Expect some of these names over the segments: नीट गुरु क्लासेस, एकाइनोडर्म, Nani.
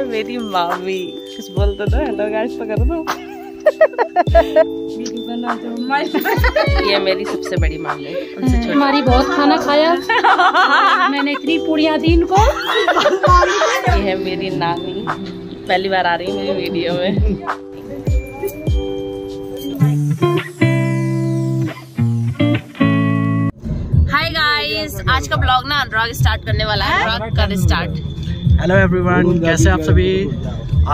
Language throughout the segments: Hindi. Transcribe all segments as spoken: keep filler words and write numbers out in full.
है मेरी मामी। कुछ बोल दो ना, हेलो गाइस तो कर दो। ये मेरी सबसे बड़ी मामी है, उनसे छोटी। हमारी बहुत खाना खाया, मैंने इतनी पूड़ियाँ दी इनको। ये है मेरी नानी, पहली बार आ रही है मेरी वीडियो में। आज का ब्लॉग ना अनब्लॉग स्टार्ट करने वाला है। अनब्लॉग कर स्टार्ट। हेलो एवरीवन, कैसे आप सभी।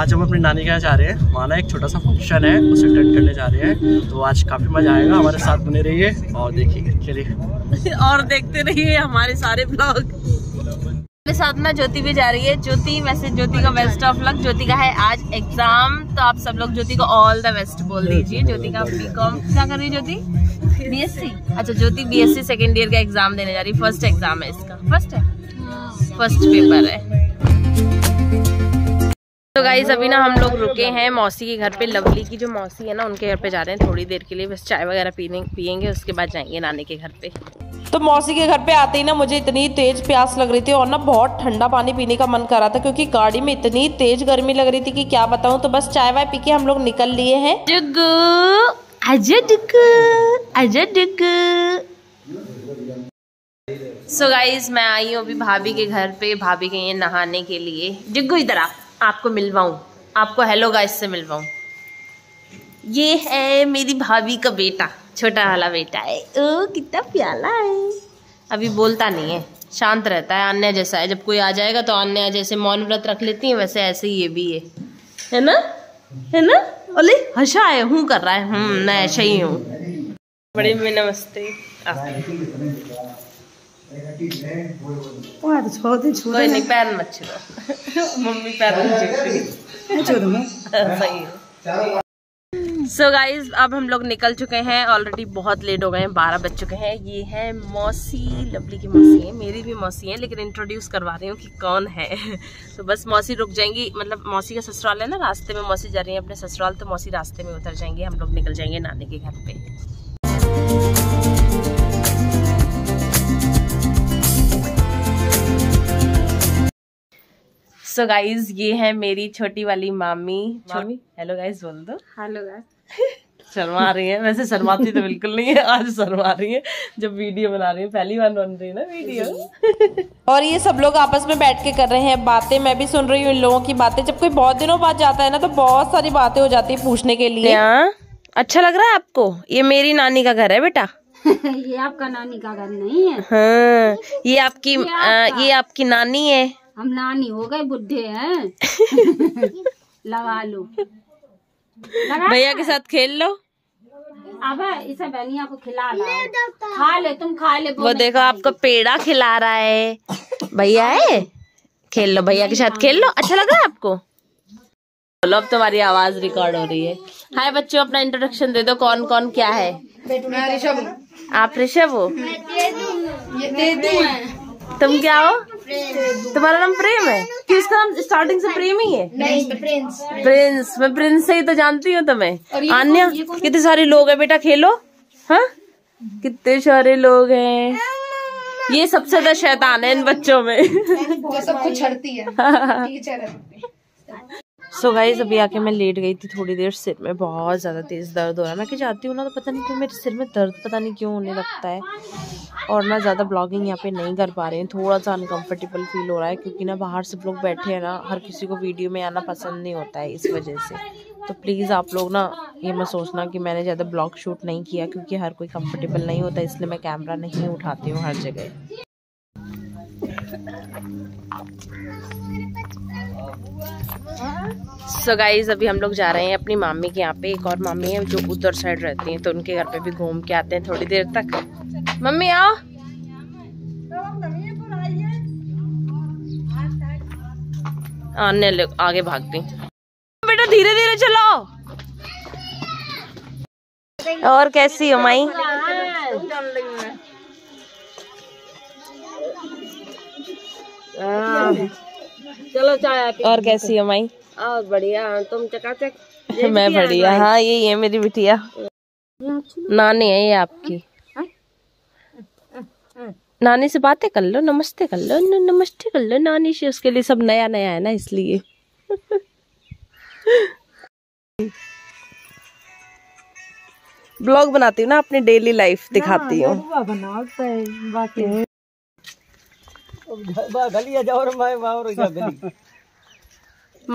आज हम अपने नानी के यहाँ जा रहे हैं, माना एक छोटा सा फंक्शन है उसे अटेंड करने जा रहे हैं, तो आज काफी मजा आएगा। हमारे साथ बने रहिए और देखिए, चलिए और देखते रहिए हमारे सारे ब्लॉग। मेरे साथ ना ज्योति भी जा रही है। ज्योति, वैसे ज्योति का बेस्ट ऑफ लक, ज्योति का है आज एग्जाम, तो आप सब लोग ज्योति को ऑल द बेस्ट बोल दीजिए। ज्योति का बी कॉम क्या कर रही है, ज्योति बी एस सी। अच्छा, Jyoti B S C second year का एग्जाम देने जा रही है। फर्स्ट एग्जाम है इसका, फर्स्ट है, फर्स्ट पेपर है। तो गाइस अभी ना हम लोग रुके हैं मौसी के घर पे। लवली की जो मौसी है ना, उनके घर पे जा रहे हैं थोड़ी देर के लिए, बस चाय वगैरह पीने पियेंगे, उसके बाद जाएंगे नानी के घर पे। तो मौसी के घर पे आते ही ना मुझे इतनी तेज प्यास लग रही थी और ना बहुत ठंडा पानी पीने का मन कर रहा था, क्योंकि गाड़ी में इतनी तेज गर्मी लग रही थी कि क्या बताऊँ। तो बस चाय वाय पी के हम लोग निकल लिए हैं। सो गाइज मैं आई हूँ अभी भाभी के घर पे, भाभी के ये नहाने के लिए। डिग्गू इधर आ, आपको मिलवाऊँ, आपको हेलो गाइज से मिलवाऊँ। ये है मेरी भाभी का बेटा, छोटा वाला बेटा है। ओ कितना प्याला है, अभी बोलता नहीं है, शांत रहता है, अन्य जैसा है। जब कोई आ जाएगा तो अन्य जैसे मौन व्रत रख लेती है, वैसे ऐसे ही ये भी है, है ना, है ना। अरे हंसा है, हूँ कर रहा है, हूँ मैं ऐसा ही हूँ। बड़े में नमस्ते। कोई नहीं, पैर मत छुओ मम्मी, पैर मत छुओ। सो गाइज अब हम लोग निकल चुके हैं, ऑलरेडी बहुत लेट हो गए हैं, बारह बज चुके हैं। ये है मौसी, लवली की मौसी है, मेरी भी मौसी है, लेकिन इंट्रोड्यूस करवा रही हूँ कि कौन है। तो बस मौसी रुक जाएंगी, मतलब मौसी का ससुराल है ना, रास्ते में मौसी जा रही है अपने ससुराल, तो मौसी रास्ते में उतर जाएंगी, हम लोग निकल जाएंगे नानी के घर पे। सो so गाइज ये है मेरी छोटी वाली मामी। मामी हेलो गाइज बोल दो। Hello guys. शर्मा रही है, वैसे शर्माती तो बिल्कुल नहीं है, आज शर्मा रही है जब वीडियो बना रही है, पहली बार बन रही है ना वीडियो। और ये सब लोग आपस में बैठ के कर रहे हैं बातें, मैं भी सुन रही हूँ इन लोगों की बातें। जब कोई बहुत दिनों बाद जाता है ना तो बहुत सारी बातें हो जाती है पूछने के लिए। अच्छा लग रहा है आपको, ये मेरी नानी का घर है बेटा। ये आपका नानी का घर नहीं है। हाँ, ये आपकी ये आपकी नानी है। हम नानी हो गए, बुढ़े हैं। लगा लो, भैया के साथ खेल लो। अब इसे बहनिया को खिला लो, खा ले तुम, खा ले। वो देखो आपको पेड़ा खिला रहा है भैया, है खेल लो, भैया के साथ खेल लो। अच्छा लगा आपको। बोलो, अब तुम्हारी आवाज रिकॉर्ड हो रही है। हाय बच्चों, अपना इंट्रोडक्शन दे दो, कौन कौन क्या है। मैं ऋषभ। आप ऋषभ हो। तुम क्या हो, तुम्हारा नाम प्रेम है कि उसका नाम स्टार्टिंग से प्रेम ही है। नहीं, प्रिंस, प्रिंस मैं प्रिंस से ही तो जानती हूँ तुम्हें। आन्या, कितने सारे लोग हैं बेटा, खेलो। हाँ, कितने सारे लोग हैं। ये सबसे ज्यादा शैतान है इन बच्चों में, वो सबको छड़ती है। सो गाइस अभी आके मैं लेट गई थी थोड़ी देर, सिर में बहुत ज्यादा तेज दर्द हो रहा है। मैं कि जाती हूँ ना तो पता नहीं क्यों मेरे सिर में दर्द पता नहीं क्यों होने लगता है, और ना ज़्यादा ब्लॉगिंग यहाँ पे नहीं कर पा रहे हैं, थोड़ा सा अनकंफर्टेबल फील हो रहा है, क्योंकि ना बाहर सब लोग बैठे हैं ना, हर किसी को वीडियो में आना पसंद नहीं होता है इस वजह से। तो प्लीज़ आप लोग ना ये मत सोचना कि मैंने ज़्यादा ब्लॉग शूट नहीं किया, क्योंकि हर कोई कंफर्टेबल नहीं होता, इसलिए मैं कैमरा नहीं उठाती हूँ हर जगह। सो so गाइज अभी हम लोग जा रहे हैं अपनी मामी के यहाँ पे, एक और मामी है जो उधर साइड रहती हैं, तो उनके घर पे भी घूम के आते हैं थोड़ी देर तक। मम्मी आओ। आने लोग आगे भागती, बेटा धीरे धीरे चलाओ। और कैसी हो माई। चलो चाय। और कैसी हो माई। और बढ़िया, तुम चकाचक। मैं बढ़िया। हाँ ये ये मेरी बिटिया नानी है, ये आपकी आ? आ? आ? नानी से बातें कर लो, नमस्ते कर लो, नमस्ते कर लो नानी से। उसके लिए सब नया नया है ना इसलिए। ब्लॉग बनाती हूँ ना, अपनी डेली लाइफ दिखाती हूँ।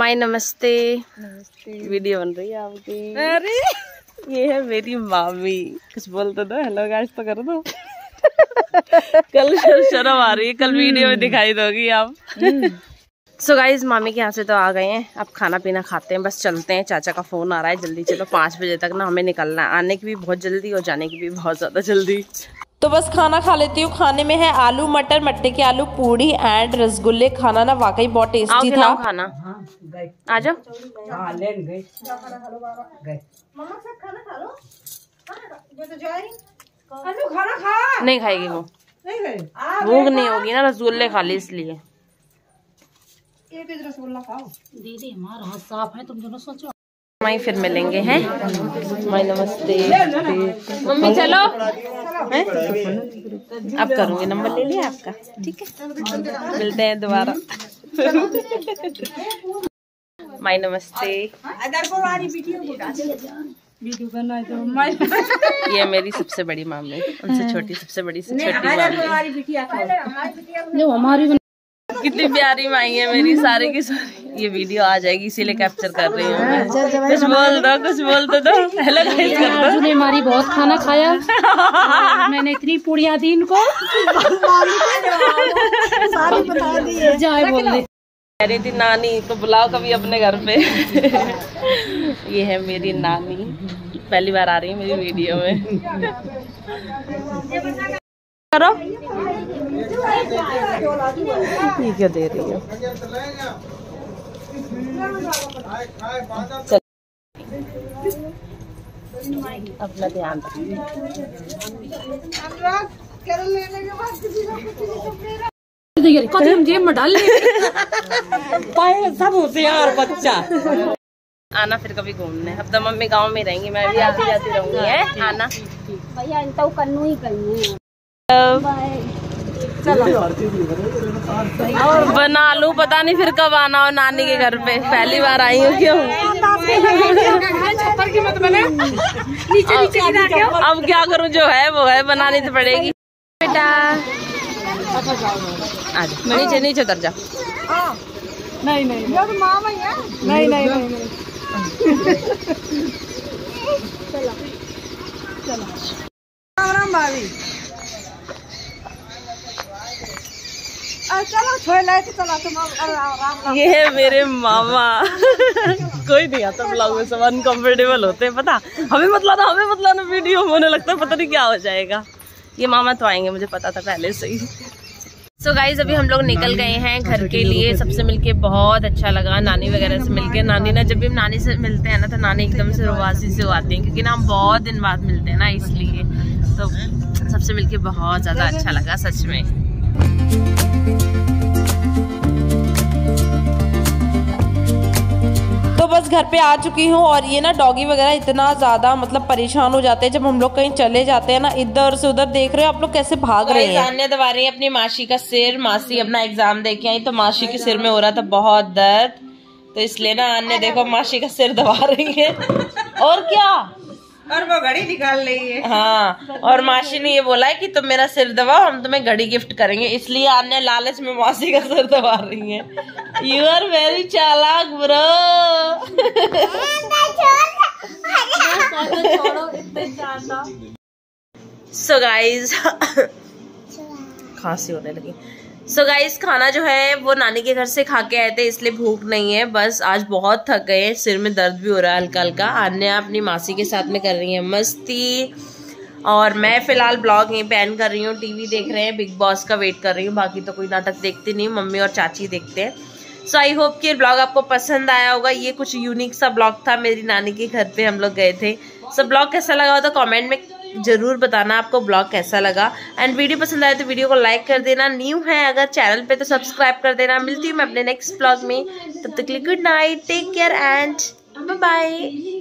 माय नमस्ते, वीडियो बन रही है आपकी। अरे ये है मेरी मामी। कुछ बोलते दो, हेलो गाइस तो कर दो। कल शर्म आ रही है, कल वीडियो में दिखाई दोगी आप। सो गाइज मामी के यहाँ से तो आ गए हैं, अब खाना पीना खाते हैं, बस चलते हैं। चाचा का फ़ोन आ रहा है, जल्दी चलो, पाँच बजे तक ना हमें निकलना है। आने की भी बहुत जल्दी और जाने की भी बहुत ज़्यादा जल्दी। तो बस खाना खा लेती हूँ। खाने में है आलू मटर, मटर के आलू पूरी एंड रसगुल्ले। खाना ना वाकई बहुत टेस्टी था। खाना आ जाओ, नहीं खाएगी वो, भूख नहीं होगी ना, रसगुल्ले खा ली इसलिए। दीदी हमारा हाथ साफ है, तुम दोनों सोचो। माई फिर मिलेंगे हैं। माई नमस्ते। मम्मी चलो, अब करूँगी, नंबर ले लिया आपका, ठीक है, मिलते हैं दोबारा। माई नमस्ते। ये मेरी सबसे बड़ी मामी, उनसे छोटी सबसे बड़ी से छोटी मामी। कितनी प्यारी माई है मेरी, सारे की सारी। ये वीडियो आ जाएगी इसीलिए कैप्चर कर रही हूँ। कुछ बोल दो, कुछ बोल तो दो। हेलो गाइस कर दो। तूने हमारी बहुत खाना खाया, मैंने इतनी पूड़ियाँ दी इनको, सारी बता दी है। जाए बोल दे। कह रही थी नानी तो बुलाओ कभी अपने घर पे। ये है मेरी नानी, पहली बार आ रही है मेरी वीडियो में। करो ठीक है, दे रही है। अपना ध्यान में डाल सब होशियार बच्चा। आना फिर कभी घूमने, अब तो मम्मी गाँव में रहेंगी, मैं भी आती जाती रहूंगी। है आना भैया, इनका कन्नू ही कन्नू। और बना लूं, पता नहीं फिर कब आना हो नानी के घर पे। पहली बार आई हूँ, क्यों नीचे नीचे। अब क्या करूँ, जो है वो है, बनानी तो पड़ेगी। बेटा नीचे नीचे उतर जाओ। नहीं नहीं नहीं नहीं, चलो चला। ये है मेरे मामा। कोई नहीं आता ब्लॉग में, सब अनकम्फर्टेबल होते हैं। पता हमें मतलब ना हमें मतलब ना वीडियो होने लगता है, पता नहीं क्या हो जाएगा। ये मामा तो आएंगे, मुझे पता था पहले से ही। सो so गाइज अभी हम लोग निकल गए हैं घर के लिए। सबसे मिलके बहुत अच्छा लगा, नानी वगैरह से मिलके। नानी ना, जब भी हम नानी से मिलते हैं ना तो नानी एकदम से रुवासी से आती हैं, क्योंकि ना हम बहुत दिन बाद मिलते हैं ना, इसलिए। तो सबसे मिलके बहुत ज़्यादा अच्छा लगा सच में। तो बस घर पे आ चुकी हूँ। और ये ना डॉगी वगैरह इतना ज़्यादा मतलब परेशान हो जाते हैं जब हम लोग कहीं चले जाते हैं ना, इधर से उधर। देख रहे हो आप लोग कैसे भाग रहे हैं। अन्य दबा रही है अपनी मासी का सिर। मासी अपना एग्जाम देके आई तो मासी के सिर में हो रहा था बहुत दर्द, तो इसलिए ना अन्य देखो मासी का सिर दबा रही है। और क्या, और वो घड़ी निकाल रही है। हाँ, और मासी ने ये बोला है कि तुम मेरा सिर दबाओ, हम तुम्हें घड़ी गिफ्ट करेंगे, इसलिए आने लालच में मासी का सिर दबा रही है। यू आर वेरी चालाक ब्रो। सो गाइज खांसी होने लगी। सो so गाइज खाना जो है वो नानी के घर से खा के आए थे, इसलिए भूख नहीं है। बस आज बहुत थक गए हैं, सिर में दर्द भी हो रहा है हल्का हल्का। आन्या अपनी मासी के साथ में कर रही है मस्ती, और मैं फिलहाल ब्लॉग यहीं पे एंड कर रही हूँ। टीवी देख रहे हैं, बिग बॉस का वेट कर रही हूँ, बाकी तो कोई नाटक देखती नहीं, मम्मी और चाची देखते हैं। सो आई होप कि ब्लॉग आपको पसंद आया होगा। ये कुछ यूनिक सा ब्लॉग था, मेरी नानी के घर पर हम लोग गए थे। सो ब्लॉग कैसा लगा हो तो कॉमेंट में जरूर बताना आपको ब्लॉग कैसा लगा। एंड वीडियो पसंद आए तो वीडियो को लाइक कर देना। न्यू है अगर चैनल पे तो सब्सक्राइब कर देना। मिलती हूँ मैं अपने नेक्स्ट ब्लॉग में, तब तक के लिए good night, take care and bye bye.